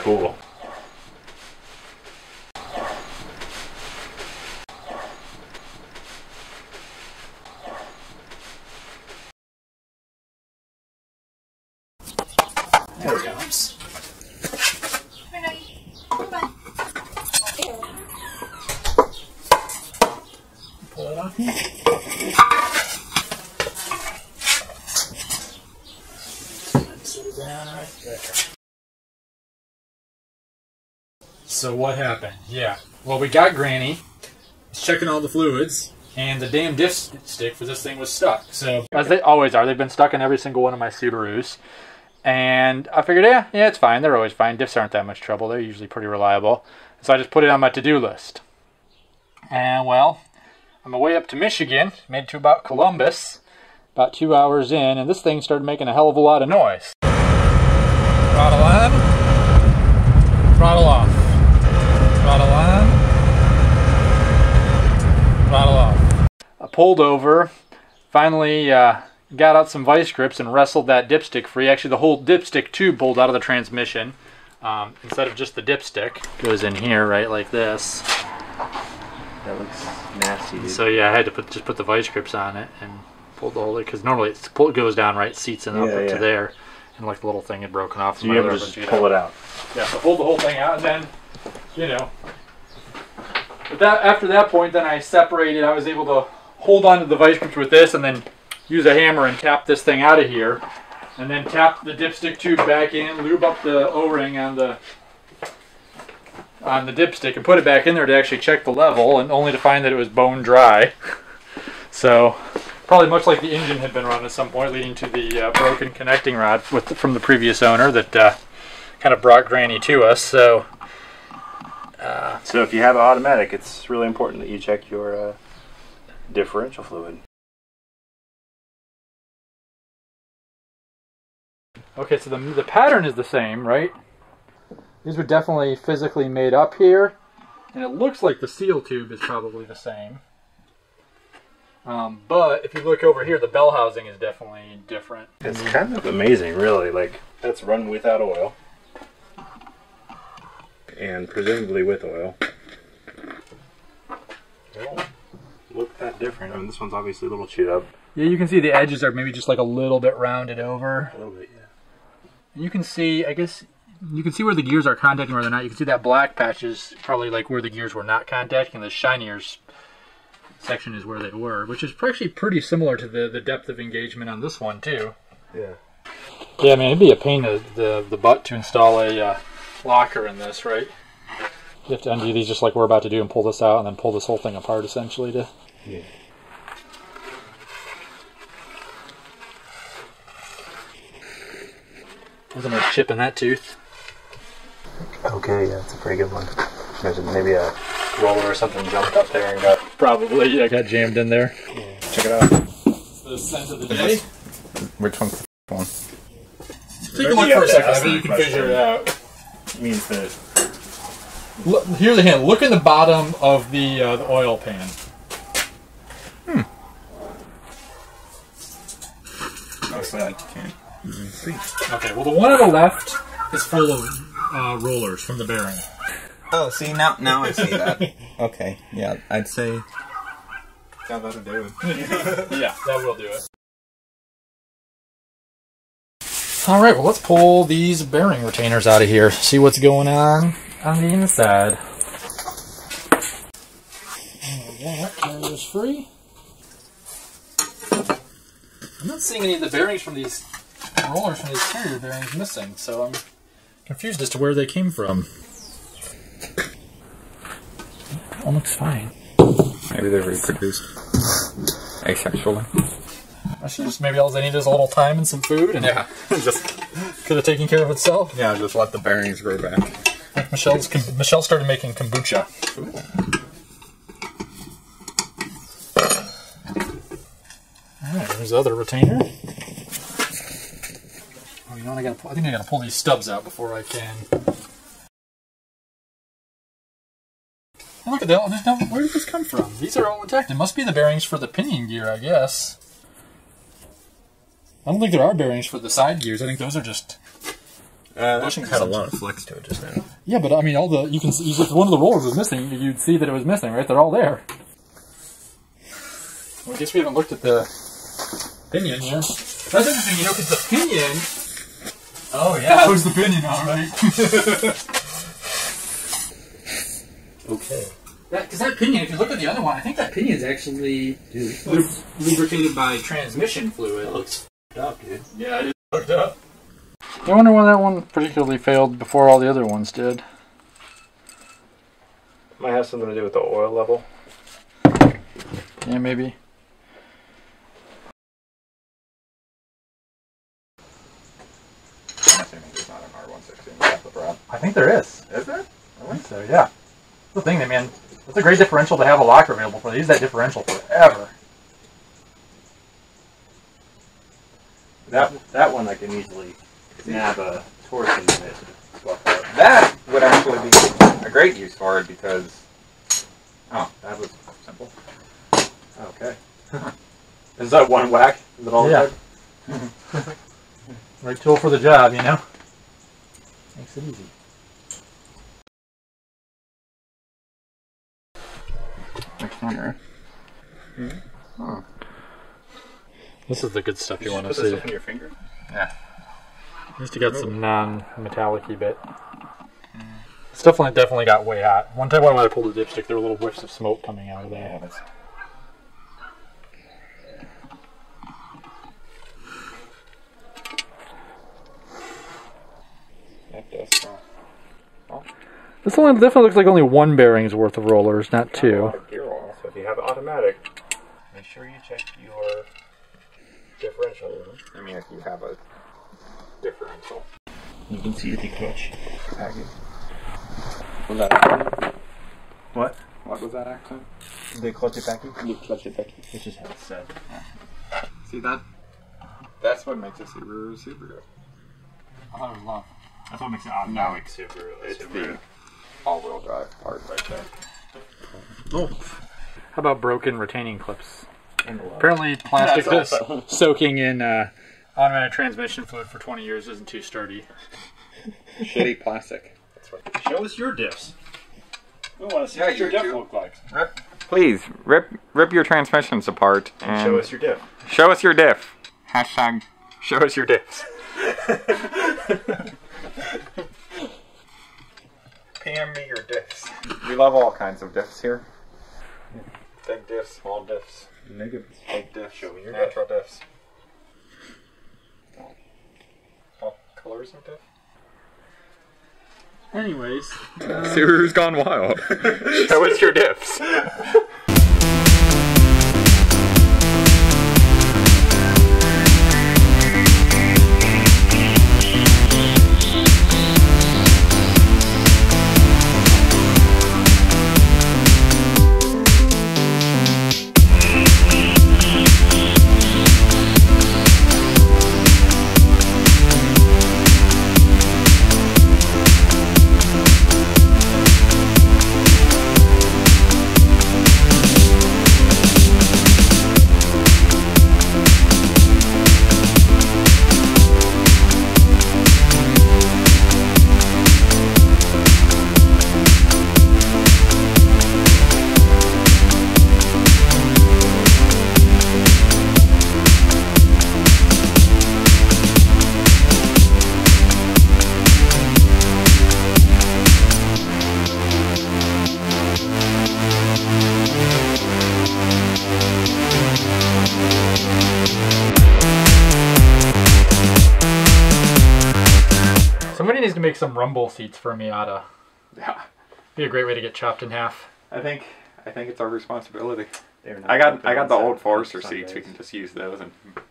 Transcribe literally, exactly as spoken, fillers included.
cool. There it comes. Pull it off here. And set it down right there. So what happened? Yeah. Well, we got Granny. It's checking all the fluids. And the damn diff stick for this thing was stuck. So as they always are, they've been stuck in every single one of my Subarus. And I figured, yeah, yeah, it's fine. They're always fine. Diffs aren't that much trouble. They're usually pretty reliable. So I just put it on my to-do list. And, well, on my way up to Michigan, made it to about Columbus, about two hours in, and this thing started making a hell of a lot of noise. Throttle on. Throttle off. Throttle on. Throttle off. I pulled over. Finally, uh... got out some vice grips and wrestled that dipstick free. Actually, the whole dipstick tube pulled out of the transmission um, instead of just the dipstick. Goes in here, right, like this. That looks nasty, dude. So yeah, I had to put just put the vice grips on it and pull the whole thing, because normally it's, it goes down, right, seats and up, yeah, up yeah. to there, and like the little thing had broken off. So you have to just pull it out. Yeah, so pulled the whole thing out, and then, you know. But that after that point, then I separated. I was able to hold on to the vice grips with this, and then use a hammer and tap this thing out of here, and then tap the dipstick tube back in, lube up the O-ring on the on the dipstick, and put it back in there to actually check the level, and only to find that it was bone dry. So probably much like the engine had been run at some point, leading to the uh, broken connecting rod with the, from the previous owner that uh, kind of brought Granny to us. So uh, so if you have an automatic, it's really important that you check your uh, differential fluid. Okay, so the, the pattern is the same, right? These were definitely physically made up here. And it looks like the seal tube is probably the same. Um, but if you look over here, the bell housing is definitely different. It's kind of amazing, really. Like, that's run without oil. And presumably with oil. It won't look that different. I mean, this one's obviously a little chewed up. Yeah, you can see the edges are maybe just like a little bit rounded over. A little bit, yeah. You can see, I guess, you can see where the gears are contacting, where they're not. You can see that black patch is probably like where the gears were not contacting. The shinier section is where they were, which is actually pretty similar to the, the depth of engagement on this one, too. Yeah. Yeah, I mean, it'd be a pain to the, the butt to install a uh, locker in this, right? You have to undo these just like we're about to do and pull this out and then pull this whole thing apart, essentially, to... Yeah. There's another chip in that tooth. Okay, yeah, that's a pretty good one. Maybe a roller or something jumped up there and got... Probably, yeah, got jammed in there. Yeah. Check it out. It's the scent of the day. Which one's the one? Take a look for a second, so you can figure it out. It means that... Look, here's a hint. Look in the bottom of the, uh, the oil pan. Hmm. Obviously, I can't. Okay, well the one on the left is full of uh, rollers from the bearing. Oh, see, now now I see that. Okay, yeah, I'd say... Yeah, that'll do it. Yeah, that will do it. Alright, well let's pull these bearing retainers out of here, see what's going on on the inside. There we go, that is free. I'm not seeing any of the bearings from these... rollers from the exterior bearings missing, so I'm confused as to where they came from. That one looks fine. Maybe they're reproduced. Asexually. I should just, maybe all they need is a little time and some food, and yeah, just could have taken care of itself. Yeah, just let the bearings grow back. Like Michelle's, Michelle started making kombucha. Alright, there's the other retainer. You know, I, gotta pull, I think I gotta pull these stubs out before I can. Oh, look at that! Now, where did this come from? These are all intact. It must be the bearings for the pinion gear, I guess. I don't think there are bearings for the side gears. I think those are just Uh, that thing had a lot of flex to it just now. Yeah, but I mean, all the you can see if one of the rollers was missing, you'd see that it was missing, right? They're all there. Well, I guess we haven't looked at the pinion yet. That's interesting, you know, because the pinion. Oh yeah, that was the pinion, all right. Okay. Because that, that pinion, if you look at the other one, I think that pinion's actually dude, lub lubricated by transmission fluid. That looks f***ed up, dude. Yeah, it is f***ed up. I wonder why that one particularly failed before all the other ones did. Might have something to do with the oil level. Yeah, maybe. I'm assuming there's not an R one sixteen, that's the problem. I think there is. Is there? I think so, yeah. That's the thing, man. It's a great differential to have a locker available for. They use that differential forever. That that one I can easily nab a torsion unit. That would actually be a great use for it because oh, that was simple. Okay. Is that one whack? Is it all yeah. the right tool for the job, you know? Makes it easy. Camera. Mm-hmm. Oh. This is the good stuff you, you want to see. Put this up in your finger? Yeah. At least you got some non-metallic-y bit. Mm. It's definitely, definitely got way hot. One time when I pulled the dipstick, there were little whiffs of smoke coming out of there. Yeah, that does smell. Well, this one definitely looks like only one bearing's worth of rollers, not two. If you have automatic, make sure you check your differential. I mean, if you have a differential. You can see the clutch package. Was that accent? What? What was that accent? The clutch package? The clutch package. Which is how it's said. Yeah. See, that? That's what makes a Subaru Subaru. I thought it was long. That's what makes it odd. No, it's Subaru. It's Subaru. The all-wheel drive part right there. Oh. How about broken retaining clips? Apparently plastic that's awesome. Soaking in uh, automatic transmission fluid for twenty years isn't too sturdy. Shitty plastic. That's right. Show us your diffs. We want to see yeah, what your diff you, looks like. Rip. Please, rip rip your transmissions apart. And and show us your diff. Show us your diff. Hashtag show us your diffs. P M me your diffs. We love all kinds of diffs here. Big diffs, small diffs, negative big diffs, show me your natural diffs. All colors of diff. Anyways, uh, Subaru's gone wild. Show us your diffs. Needs to make some rumble seats for a Miata. Yeah, be a great way to get chopped in half. I think I think it's our responsibility. I got I got the old Forester seats. We can just use those and